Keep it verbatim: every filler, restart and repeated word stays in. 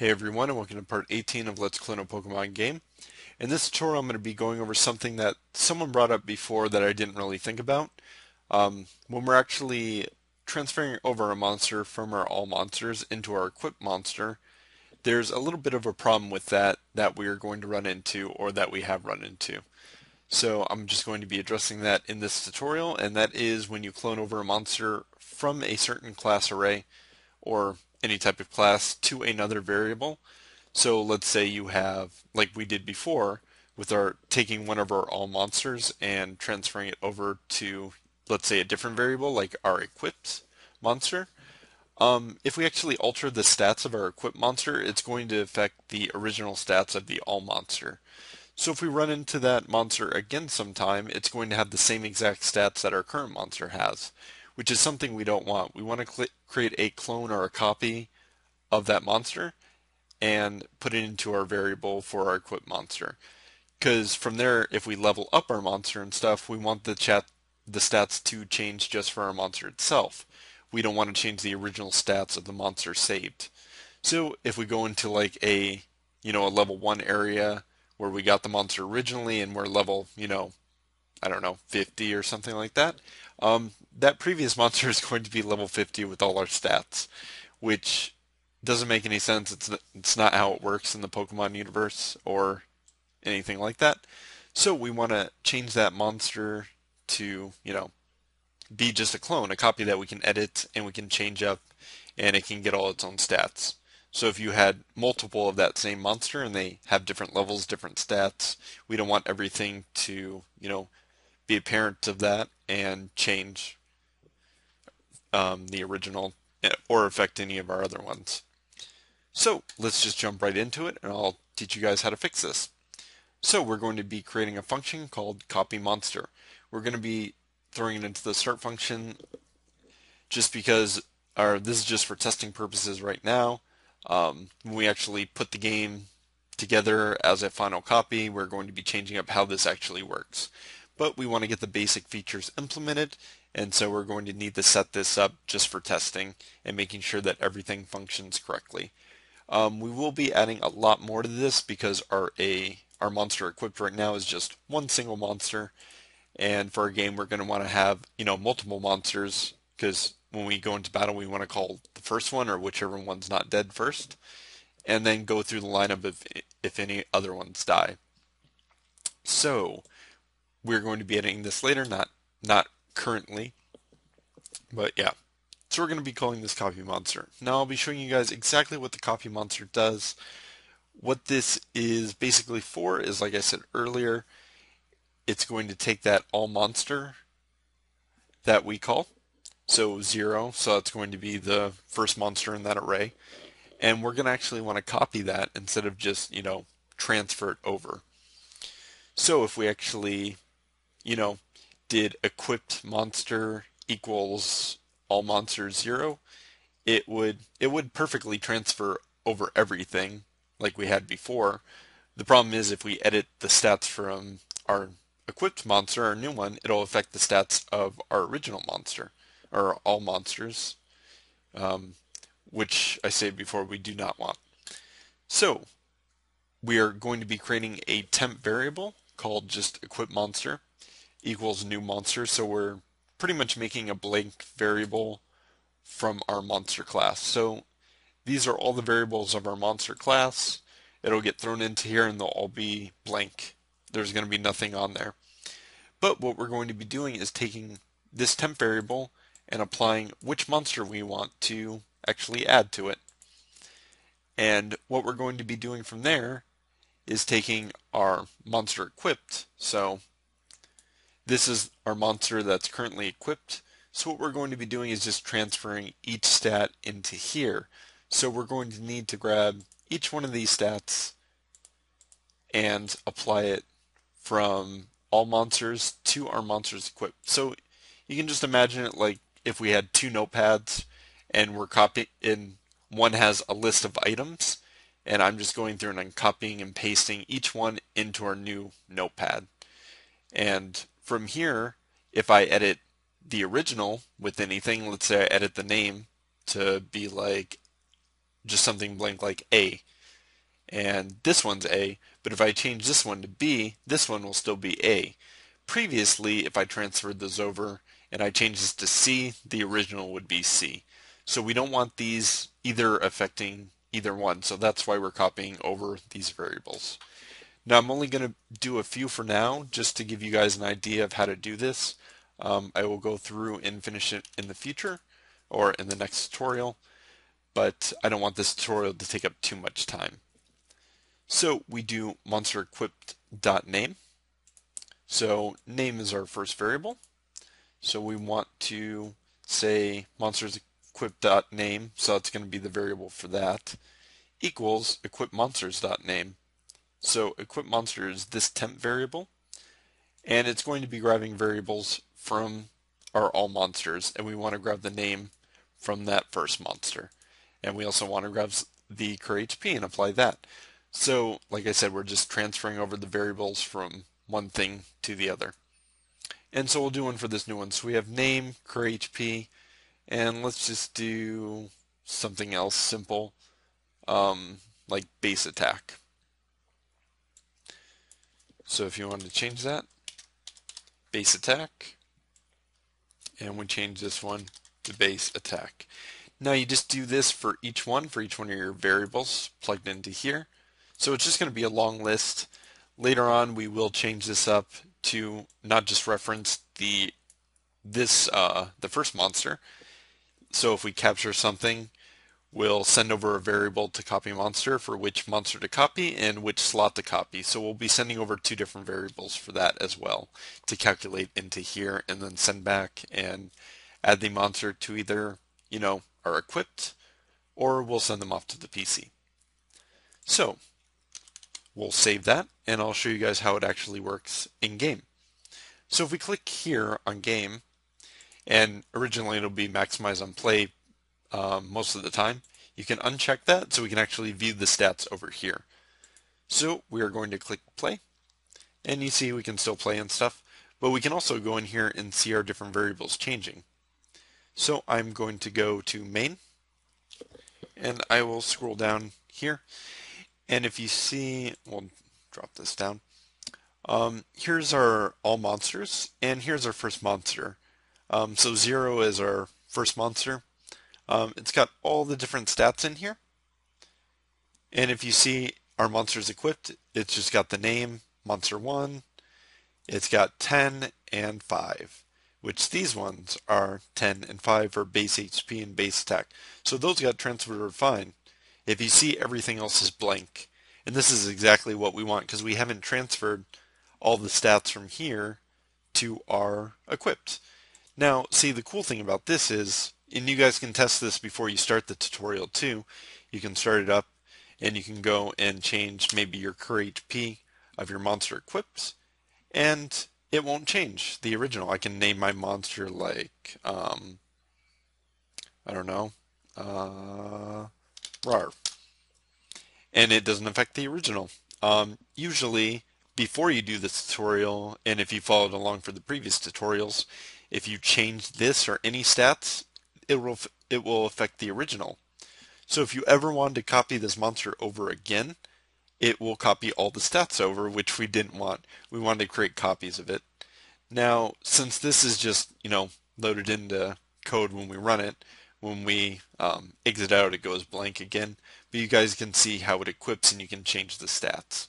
Hey everyone, and welcome to part eighteen of Let's Clone a Pokemon Game. In this tutorial I'm going to be going over something that someone brought up before that I didn't really think about. Um, when we're actually transferring over a monster from our AllMonsters into our EquipMonster, there's a little bit of a problem with that that we are going to run into, or that we have run into. So I'm just going to be addressing that in this tutorial, and that is when you clone over a monster from a certain class array, or any type of class, to another variable. So let's say you have, like we did before, with our taking one of our AllMonsters and transferring it over to, let's say, a different variable like our EquipMonster. Um, if we actually alter the stats of our EquipMonster, it's going to affect the original stats of the AllMonster. So if we run into that monster again sometime, it's going to have the same exact stats that our current monster has, which is something we don't want. We want to create a clone or a copy of that monster and put it into our variable for our EquipMonster. Because from there, if we level up our monster and stuff, we want the, chat, the stats to change just for our monster itself. We don't want to change the original stats of the monster saved. So if we go into like a, you know, a level one area where we got the monster originally and we're level, you know, I don't know, fifty or something like that, um, that previous monster is going to be level fifty with all our stats, which doesn't make any sense. It's, it's not how it works in the Pokemon universe or anything like that. So we want to change that monster to, you know, be just a clone, a copy that we can edit and we can change up and it can get all its own stats. So if you had multiple of that same monster and they have different levels, different stats, we don't want everything to, you know, be a parent of that and change um, the original or affect any of our other ones. So let's just jump right into it and I'll teach you guys how to fix this. So we're going to be creating a function called CopyMonster. We're going to be throwing it into the start function just because our, this is just for testing purposes right now. Um, when we actually put the game together as a final copy, we're going to be changing up how this actually works. But we want to get the basic features implemented, and so we're going to need to set this up just for testing and making sure that everything functions correctly. Um, we will be adding a lot more to this because our, a, our monster equipped right now is just one single monster, and for our game we're going to want to have, you know, multiple monsters, because when we go into battle we want to call the first one, or whichever one's not dead, first, and then go through the lineup if, if any other ones die. So we're going to be editing this later, not not currently, but yeah. So we're going to be calling this CopyMonster. Now I'll be showing you guys exactly what the CopyMonster does. What this is basically for is, like I said earlier, it's going to take that AllMonster that we call, so zero, so that's going to be the first monster in that array, and we're going to actually want to copy that instead of just, you know, transfer it over. So if we actually, you know, did equipped monster equals AllMonster zero, it would it would perfectly transfer over everything like we had before. The problem is if we edit the stats from our equipped monster, our new one, it'll affect the stats of our original monster, or AllMonsters, um, which I said before we do not want. So we are going to be creating a temp variable called just EquipMonster equals new monster, so we're pretty much making a blank variable from our monster class. So these are all the variables of our monster class. It'll get thrown into here and they'll all be blank. There's going to be nothing on there. But what we're going to be doing is taking this temp variable and applying which monster we want to actually add to it. And what we're going to be doing from there is taking our monster equipped. So this is our monster that's currently equipped. So what we're going to be doing is just transferring each stat into here. So we're going to need to grab each one of these stats and apply it from all monsters to our monsters equipped. So you can just imagine it like if we had two notepads and we're copying, in one has a list of items, and I'm just going through and I'm copying and pasting each one into our new notepad. And from here, if I edit the original with anything, let's say I edit the name to be like just something blank like A, and this one's A, but if I change this one to B, this one will still be A. Previously, if I transferred those over and I change this to C, the original would be C. So we don't want these either affecting either one, so that's why we're copying over these variables. Now I'm only going to do a few for now just to give you guys an idea of how to do this. Um, I will go through and finish it in the future or in the next tutorial, but I don't want this tutorial to take up too much time. So we do monster equipped dot name. So name is our first variable. So we want to say monsters equipped dot name, so that's going to be the variable for that, equals equip monsters dot name. So EquipMonster is this temp variable, and it's going to be grabbing variables from our AllMonsters, and we want to grab the name from that first monster. And we also want to grab the curHP and apply that. So like I said, we're just transferring over the variables from one thing to the other. And so we'll do one for this new one. So we have name, curHP, and let's just do something else simple, um, like baseAttack. So if you wanted to change that, baseAttack, and we change this one to baseAttack. Now you just do this for each one, for each one of your variables plugged into here. So it's just going to be a long list. Later on we will change this up to not just reference the this uh, the first monster. So if we capture something, we'll send over a variable to CopyMonster for which monster to copy and which slot to copy. So we'll be sending over two different variables for that as well to calculate into here and then send back and add the monster to either, you know, our equipped, or we'll send them off to the P C. So we'll save that and I'll show you guys how it actually works in game. So if we click here on game, and originally it'll be maximize on play, Um, most of the time. You can uncheck that so we can actually view the stats over here. So we are going to click play, and you see we can still play and stuff, but we can also go in here and see our different variables changing. So I'm going to go to main, and I will scroll down here, and if you see, we'll drop this down, um, here's our all monsters, and here's our first monster. Um, so zero is our first monster. Um, it's got all the different stats in here, and if you see our monsters equipped, it's just got the name, monster one, it's got ten and five, which these ones are ten and five for base H P and base attack. So those got transferred or fine. If you see, everything else is blank, and this is exactly what we want because we haven't transferred all the stats from here to our equipped. Now, see, the cool thing about this is, and you guys can test this before you start the tutorial too. You can start it up and you can go and change maybe your curHP of your monster equips, and it won't change the original. I can name my monster like, um, I don't know, uh, rawr, and it doesn't affect the original. Um, usually before you do this tutorial, and if you followed along for the previous tutorials, if you change this or any stats, It will, it will affect the original. So if you ever wanted to copy this monster over again, it will copy all the stats over, which we didn't want. We wanted to create copies of it. Now, since this is just, you know, loaded into code when we run it, when we um, exit out, it goes blank again. But you guys can see how it equips and you can change the stats.